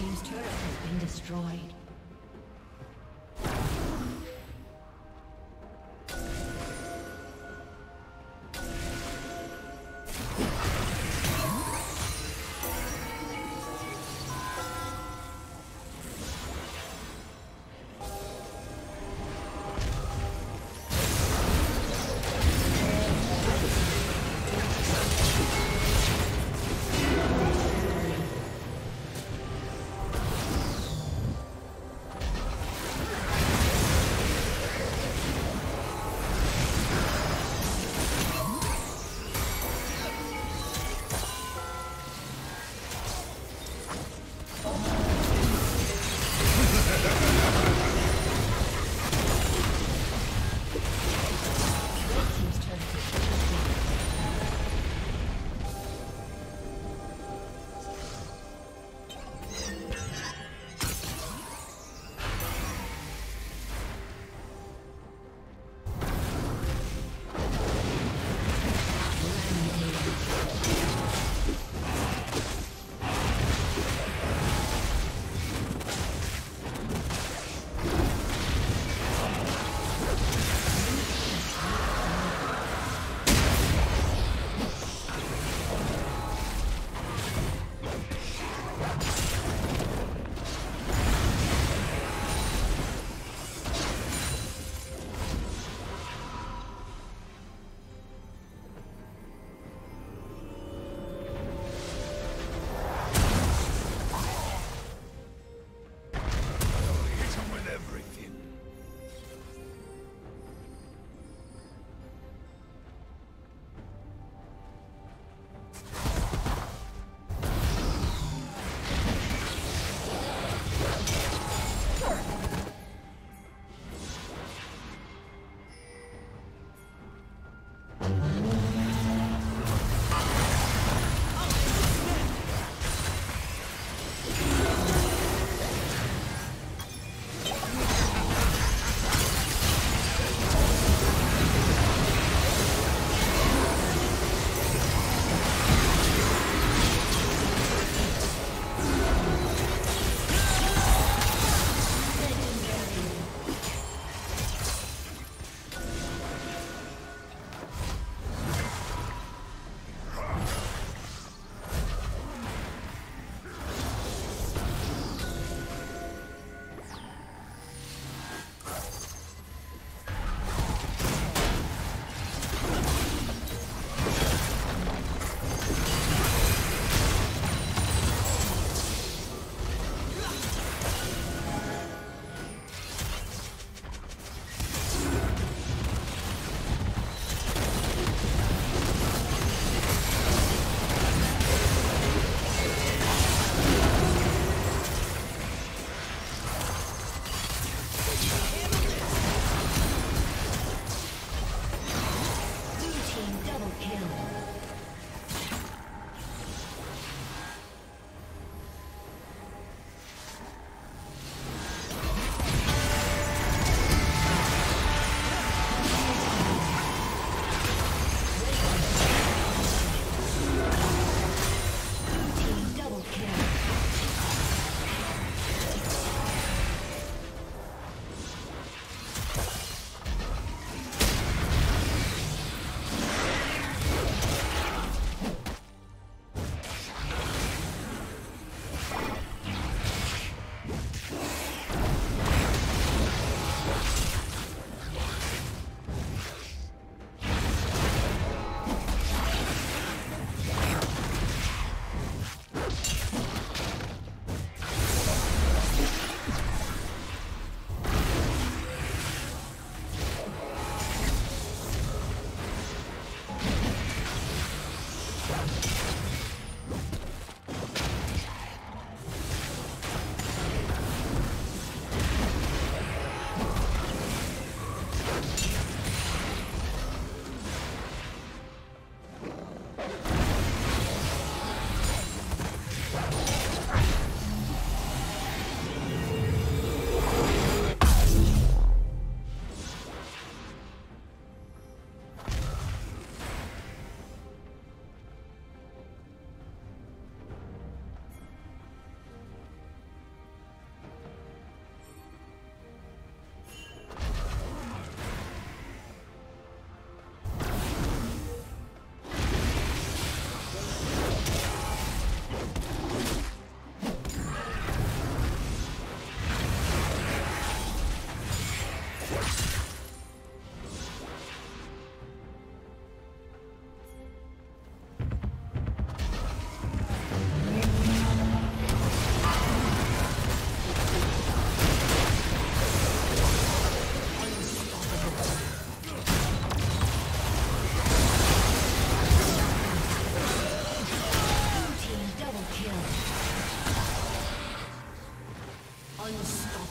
His turret has been destroyed.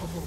Unstoppable.